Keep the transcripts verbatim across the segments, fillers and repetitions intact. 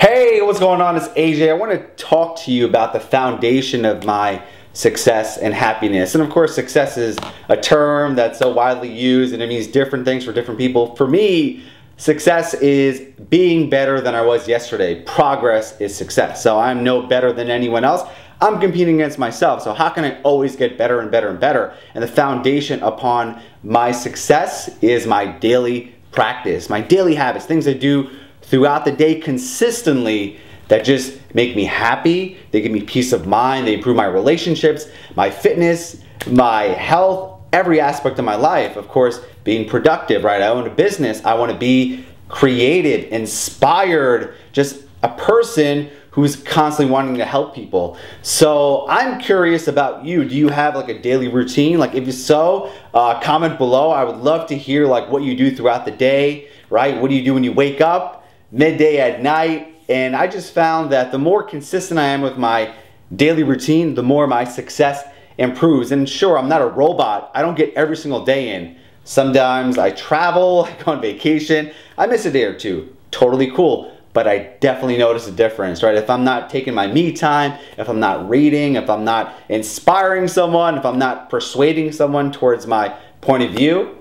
Hey, what's going on? It's A J. I want to talk to you about the foundation of my success and happiness. And of course, success is a term that's so widely used and it means different things for different people. For me, success is being better than I was yesterday. Progress is success. So I'm no better than anyone else. I'm competing against myself. So how can I always get better and better and better? And the foundation upon my success is my daily practice, my daily habits, things I do throughout the day consistently that just make me happy, they give me peace of mind, they improve my relationships, my fitness, my health, every aspect of my life. Of course, being productive, right? I own a business, I wanna be creative, inspired, just a person who's constantly wanting to help people. So I'm curious about you. Do you have like a daily routine? Like if so, uh, comment below. I would love to hear like what you do throughout the day, right? What do you do when you wake up? Midday, at night? And I just found that the more consistent I am with my daily routine, the more my success improves. And sure, I'm not a robot. I don't get every single day in. Sometimes I travel, I go on vacation, I miss a day or two. Totally cool. But I definitely notice a difference, right? If I'm not taking my me time, if I'm not reading, if I'm not inspiring someone, if I'm not persuading someone towards my point of view,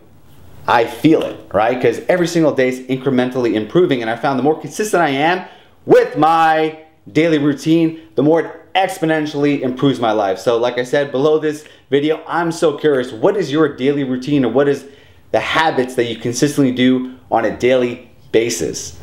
I feel it, right? Because every single day is incrementally improving, and I found the more consistent I am with my daily routine, the more it exponentially improves my life. So like I said, below this video, I'm so curious, what is your daily routine or what is the habits that you consistently do on a daily basis?